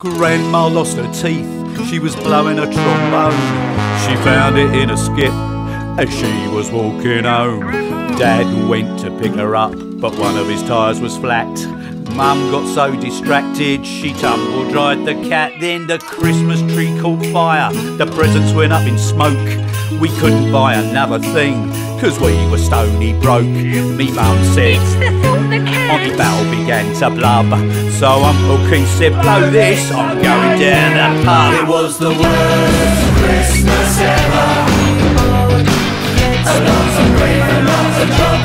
Grandma lost her teeth, she was blowing a trombone. She found it in a skip as she was walking home. Dad went to pick her up, but one of his tyres was flat. Mum got so distracted, she tumble-dried the cat. Then the Christmas tree caught fire, the presents went up in smoke. We couldn't buy another thing, cos we were stony broke. Me mum said, "It's the thought that counts." My bell began to blub, so Uncle Keith said, "Blow this, I'm going down the pub." It was the worst Christmas ever. A lot of grief and lots of love.